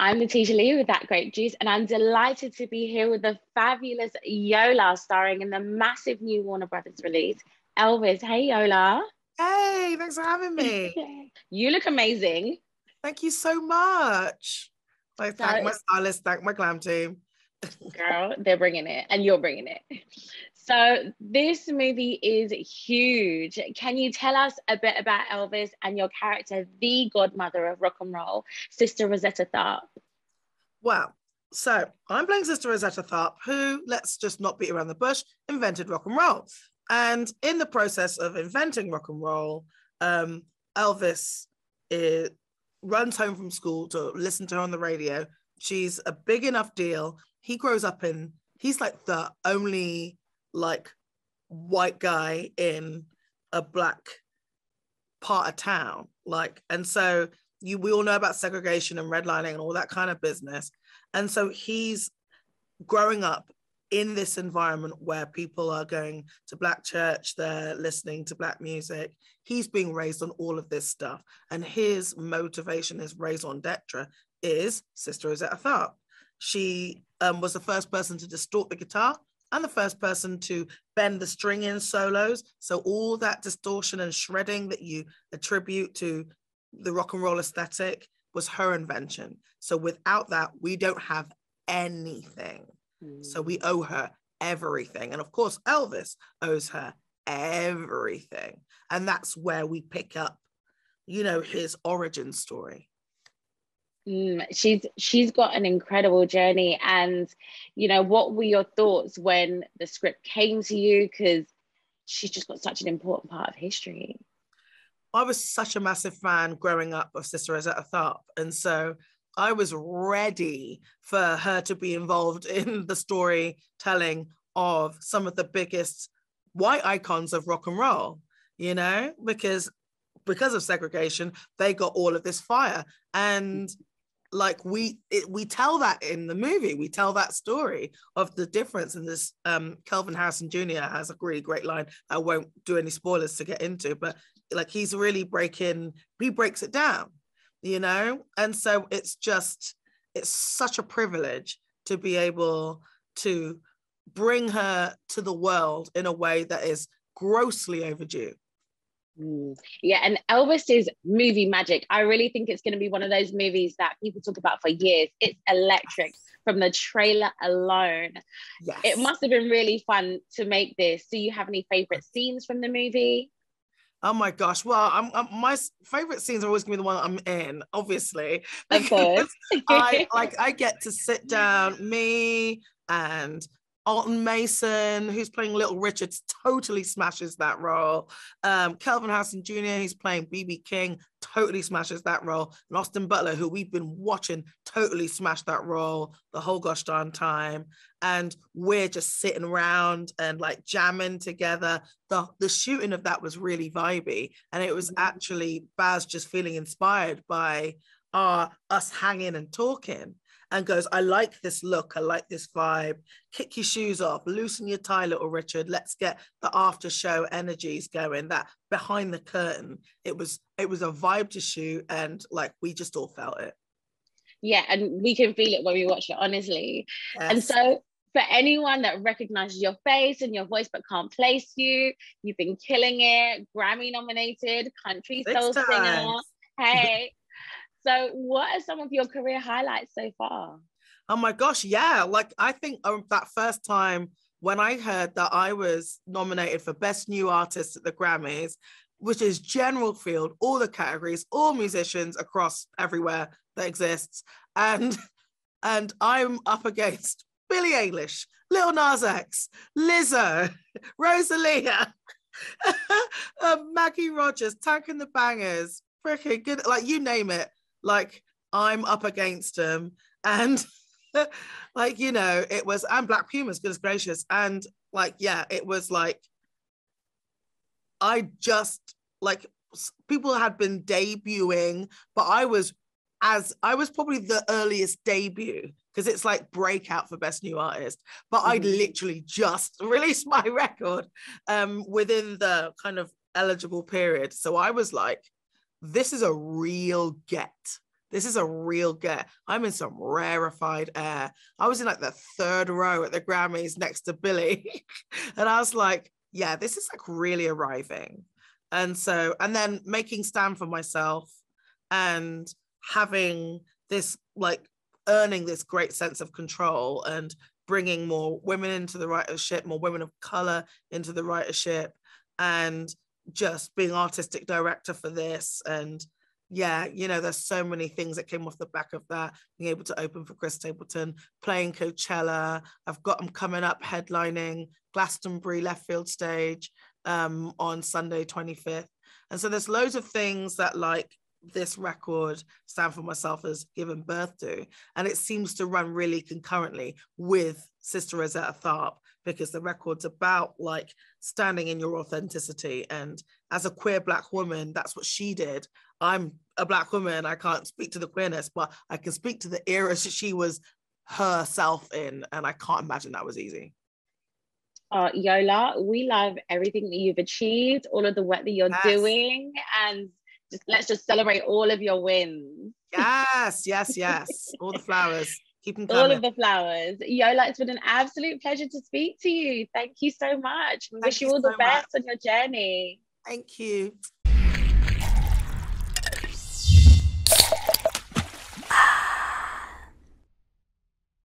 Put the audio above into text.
I'm Latisha Lee with That Grape Juice, and I'm delighted to be here with the fabulous Yola, starring in the massive new Warner Brothers release, Elvis. Hey, Yola. Hey, thanks for having me. You look amazing. Thank you so much. I thank my stylist, thank my glam team. Girl, they're bringing it, and you're bringing it. So this movie is huge. Can you tell us a bit about Elvis and your character, the godmother of rock and roll, Sister Rosetta Tharpe? Well, so I'm playing Sister Rosetta Tharpe, who, let's just not beat around the bush, invented rock and roll. And in the process of inventing rock and roll, Elvis runs home from school to listen to her on the radio. She's a big enough deal. He grows up in, he's like the only like white guy in a black part of town. Like, and so we all know about segregation and redlining and all that kind of business. And so he's growing up in this environment where people are going to black church, they're listening to black music. He's being raised on all of this stuff. And his motivation, his raison d'etre, is Sister Rosetta Tharpe. She was the first person to distort the guitar and the first person to bend the string in solos. So all that distortion and shredding that you attribute to the rock and roll aesthetic was her invention. So without that, we don't have anything. So we owe her everything. And of course, Elvis owes her everything. And that's where we pick up, you know, his origin story. She's got an incredible journey. And, you know, what were your thoughts when the script came to you? Because she's just got such an important part of history. I was such a massive fan growing up of Sister Rosetta Tharpe. And so I was ready for her to be involved in the storytelling of some of the biggest white icons of rock and roll, you know, because of segregation, they got all of this fire. And like we tell that in the movie, we tell that story of the difference in this. Kelvin Harrison Jr. has a really great line. I won't do any spoilers to get into, but like he's really he breaks it down, you know? And so it's just, it's such a privilege to be able to bring her to the world in a way that is grossly overdue. Yeah, and Elvis is movie magic. I really think it's going to be one of those movies that people talk about for years. It's electric from the trailer alone. Yes. It must have been really fun to make this. Do you have any favorite scenes from the movie? Oh my gosh. Well, my favorite scenes are always going to be the one that I'm in, obviously. Of course. I get to sit down, me and Alton Mason, who's playing Little Richard, totally smashes that role. Kelvin Harrison Jr., who's playing B.B. King, totally smashes that role. And Austin Butler, who we've been watching, totally smashed that role the whole gosh darn time. And we're just sitting around and like jamming together. The shooting of that was really vibey. And it was actually Baz just feeling inspired by us hanging and talking. And goes, I like this look, I like this vibe. Kick your shoes off, loosen your tie, Little Richard. Let's get the after show energies going, that behind the curtain. It was a vibe to shoot, and like we just all felt it. Yeah, and we can feel it when we watch it, honestly. Yes. And so for anyone that recognizes your face and your voice but can't place you, you've been killing it, Grammy nominated, country soul singer. Hey. So what are some of your career highlights so far? Oh my gosh, yeah. Like I think that first time when I heard that I was nominated for Best New Artist at the Grammys, which is general field, all the categories, all musicians across everywhere that exists. And I'm up against Billie Eilish, Lil Nas X, Lizzo, Rosalia, Maggie Rogers, Tank and the Bangers, freaking good, like you name it. Like I'm up against them, and like, you know, it was, and Black Pumas, goodness gracious. And like, yeah, it was like, I just like, people had been debuting, but I was probably the earliest debut, because it's like breakout for Best New Artist, but I literally just released my record within the kind of eligible period. So I was like, this is a real get This is a real get. I'm in some rarefied air. I was in like the third row at the Grammys next to Billy. And I was like, yeah, this is like really arriving. And then making Stand for Myself and having this, like earning this great sense of control and bringing more women into the writership, more women of color into the writership, and just being artistic director for this. And yeah, you know, there's so many things that came off the back of that. Being able to open for Chris Stapleton, playing Coachella. I'm coming up headlining Glastonbury left field stage on Sunday 25th. And so there's loads of things that like this record, Stand for Myself, has given birth to. And it seems to run really concurrently with Sister Rosetta Tharpe, because the record's about like standing in your authenticity. And as a queer Black woman, that's what she did. I'm a Black woman, I can't speak to the queerness, but I can speak to the era she was herself in, and I can't imagine that was easy. Yola, we love everything that you've achieved, all of the work that you're doing, and just, let's just celebrate all of your wins. Yes, yes, yes. All the flowers. Keep them coming. All of the flowers. Yola, it's been an absolute pleasure to speak to you. Thank you so much. We wish you all the best on your journey. Thank you.